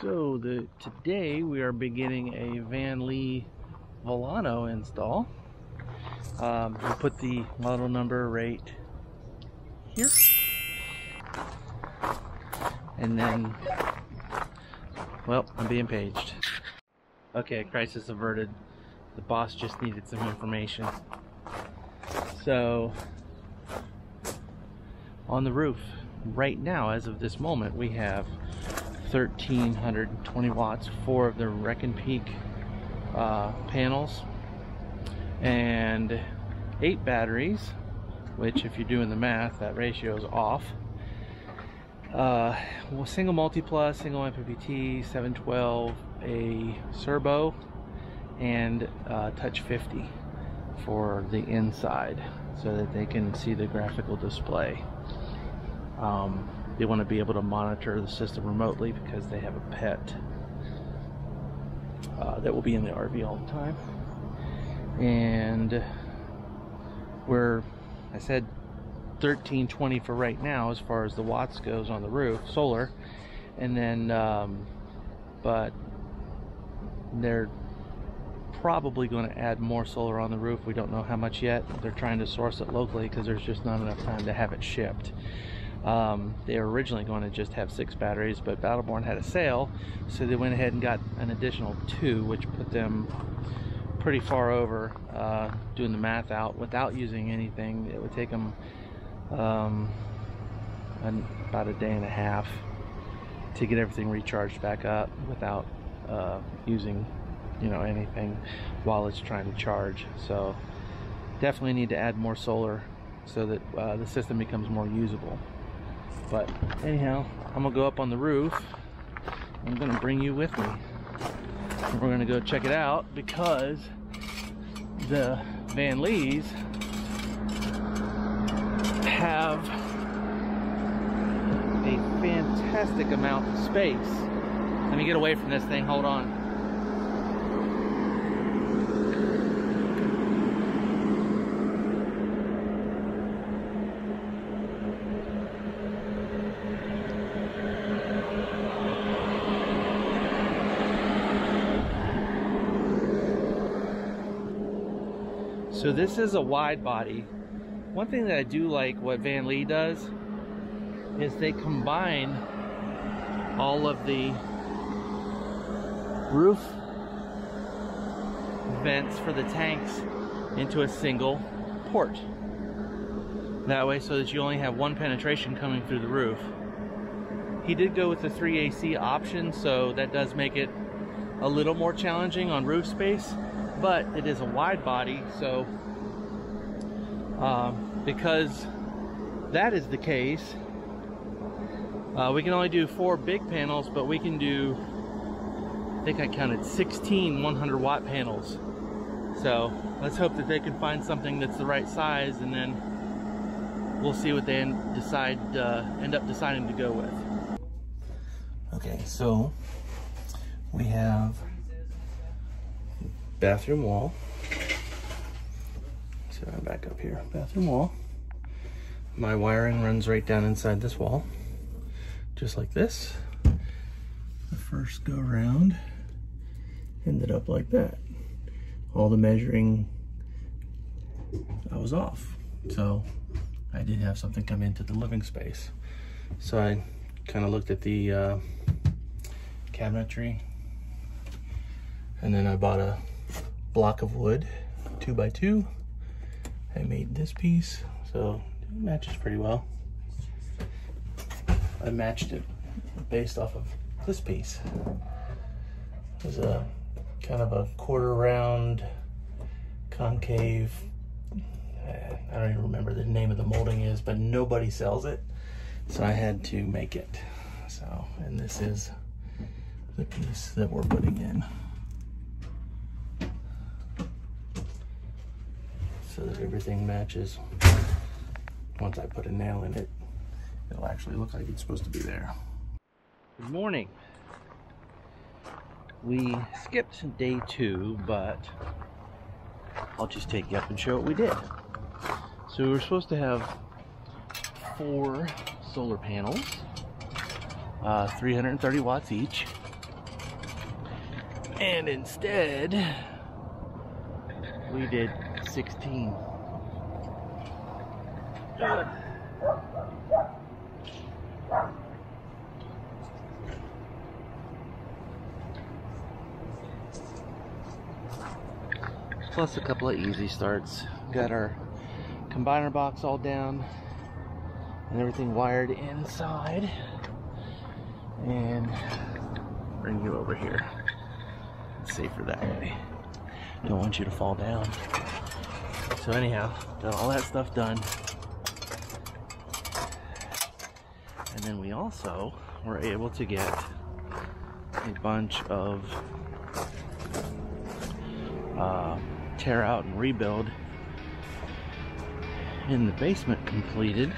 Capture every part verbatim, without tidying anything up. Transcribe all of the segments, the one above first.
So the today we are beginning a Vanleigh Vilano install. Um, we'll put the model number right here, and then, well, I'm being paged. Okay, crisis averted. The boss just needed some information. So, on the roof right now, as of this moment, we have thirteen hundred twenty watts, four of the R E C N Peak uh, panels, and eight batteries, which, if you're doing the math, that ratio is off. Uh, well, single Multiplus, single M P P T, seven twelve, a Cerbo, and uh, Touch fifty for the inside so that they can see the graphical display. Um, they want to be able to monitor the system remotely because they have a pet uh, that will be in the R V all the time. And we're, I said thirteen twenty for right now as far as the watts goes on the roof, solar, and then um, but they're probably going to add more solar on the roof. We don't know how much yet. They're trying to source it locally because there's just not enough time to have it shipped. Um, they were originally going to just have six batteries, but Battle Born had a sale, so they went ahead and got an additional two, which put them pretty far over. Uh, doing the math out, without using anything, it would take them um, an, about a day and a half to get everything recharged back up without uh, using, you know, anything while it's trying to charge. So definitely need to add more solar so that uh, the system becomes more usable. But anyhow, I'm gonna go up on the roof. I'm gonna bring you with me. We're gonna go check it out because the Vanleighs have a fantastic amount of space. Let me get away from this thing, hold on. So this is a wide body. One thing that I do like what Vanleigh does is they combine all of the roof vents for the tanks into a single port. That way, so that you only have one penetration coming through the roof. He did go with the three A C option, so that does make it a little more challenging on roof space. But it is a wide body, so uh, because that is the case, uh, we can only do four big panels, but we can do, I think I counted sixteen one hundred watt panels. So let's hope that they can find something that's the right size, and then we'll see what they end, decide, uh, end up deciding to go with. Okay, so we have bathroom wall. So I'm back up here. Bathroom wall. My wiring runs right down inside this wall, just like this. The first go around ended up like that. All the measuring, I was off. So I did have something come into the living space. So I kind of looked at the uh, cabinetry, and then I bought a block of wood, two by two. I made this piece, so it matches pretty well. I matched it based off of this piece. It was a kind of a quarter round, concave, I don't even remember the name of the molding is, but nobody sells it. So I had to make it. So, and this is the piece that we're putting in, so that everything matches. Once I put a nail in it, it'll actually look like it's supposed to be there. Good morning. We skipped day two, but I'll just take you up and show what we did. So we were supposed to have four solar panels, uh, three hundred thirty watts each. and instead we did sixteen. Ugh. Plus a couple of easy starts. Got our combiner box all down and everything wired inside, and bring you over here. It's safer that way. Don't want you to fall down. So anyhow, got all that stuff done. And then we also were able to get a bunch of uh, tear out and rebuild in the basement completed.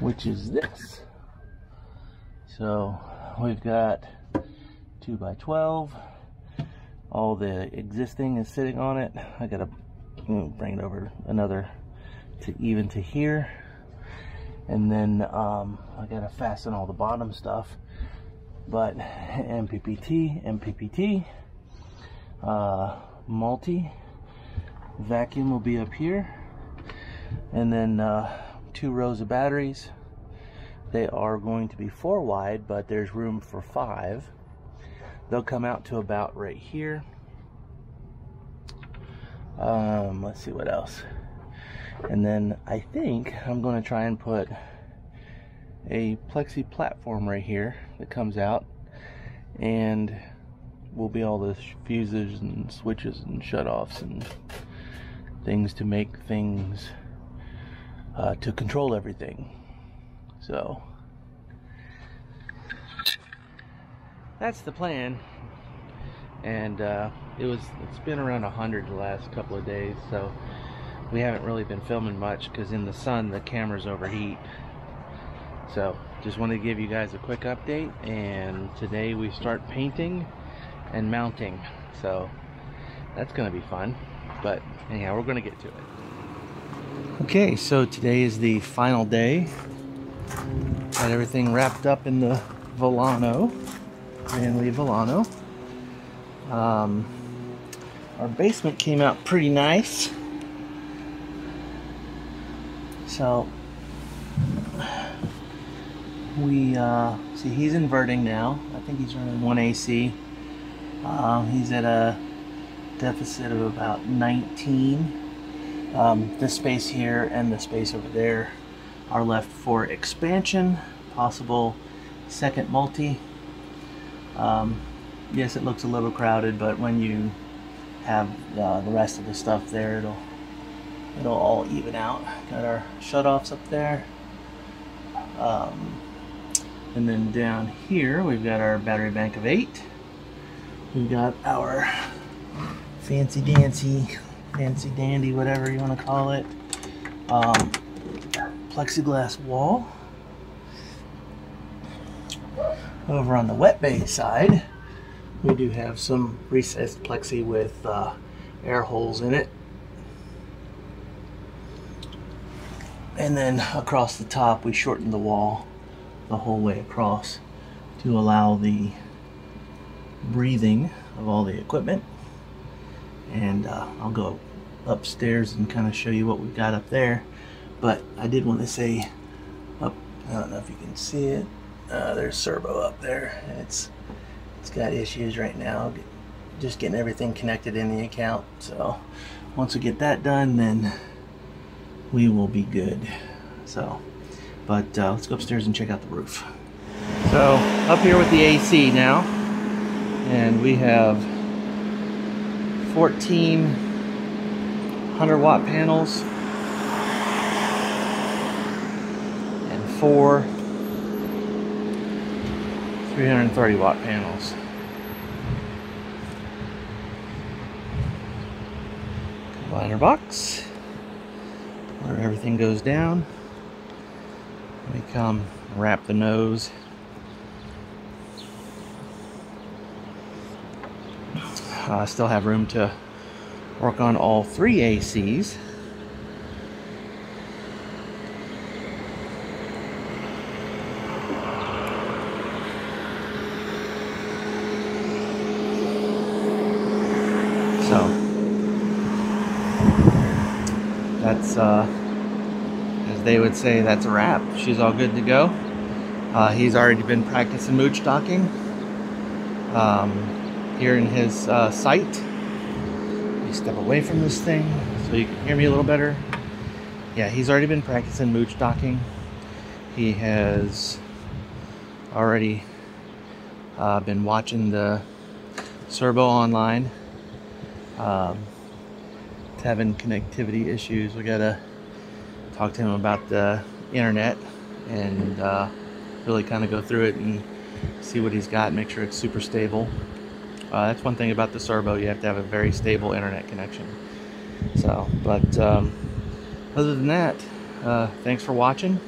Which is this. So we've got two by twelve. All the existing is sitting on it. I gotta bring it over another to even to here, and then um, I gotta fasten all the bottom stuff. But M P P T, M P P T, uh, multi vacuum will be up here, and then uh, two rows of batteries. They are going to be four wide, but there's room for five. They'll come out to about right here. Um, let's see what else. And then I think I'm going to try and put a plexi platform right here that comes out and will be all the fuses and switches and shutoffs and things to make things uh, to control everything. So that's the plan, and uh, it was it's been around a hundred the last couple of days, so we haven't really been filming much because in the sun the cameras overheat. So just wanted to give you guys a quick update, and today we start painting and mounting, so that's gonna be fun. But anyhow, we're gonna get to it. Okay, so today is the final day. Got everything wrapped up in the Vilano, Vanleigh Vilano. Um, our basement came out pretty nice. So we uh, see he's inverting now. I think he's running one A C. Um, he's at a deficit of about nineteen. Um, this space here and the space over there are left for expansion, possible second multi. Um, yes, it looks a little crowded, but when you have uh, the rest of the stuff there, it'll it'll all even out. Got our shutoffs up there, um, and then down here we've got our battery bank of eight. We've got our fancy dancy, fancy dandy, whatever you want to call it. Um, plexiglass wall, Over on the wet bay side, we do have some recessed plexi with uh, air holes in it. And then across the top, we shorten the wall the whole way across to allow the breathing of all the equipment. And uh, I'll go upstairs and kind of show you what we've got up there. But I did want to say, up, I don't know if you can see it. Uh, there's Cerbo up there. It's it's got issues right now, just getting everything connected in the account. So once we get that done, then we will be good. So, but uh, let's go upstairs and check out the roof. So up here with the A C now, and we have fourteen one hundred watt panels and four three hundred thirty watt panels. Combiner box, where everything goes down. We come wrap the nose. I uh, still have room to work on all three A Cs. So that's, uh, as they would say, that's a wrap. She's all good to go. Uh, he's already been practicing mooch docking um, here in his uh, site. Step away from this thing so you can hear me a little better. Yeah, he's already been practicing mooch docking. He has already uh, been watching the Cerbo online. Um, it's having connectivity issues. We gotta talk to him about the internet and uh, really kind of go through it and see what he's got, make sure it's super stable. Uh, that's one thing about the Cerbo, you have to have a very stable internet connection. So, but um, other than that, uh, thanks for watching.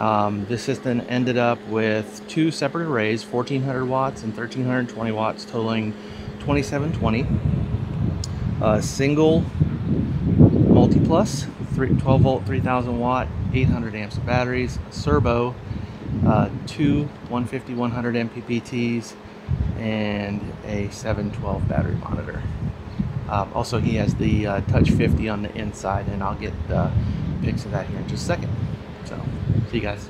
Um, this system ended up with two separate arrays, fourteen hundred watts and thirteen twenty watts, totaling twenty-seven twenty. A single Multiplus, twelve volt, three thousand watt, eight hundred amps of batteries, Cerbo, uh, two one fifty one hundred M P P Ts, and a seven twelve battery monitor. Um, also, he has the uh, Touch fifty on the inside, and I'll get uh, pics of that here in just a second. So, see you guys.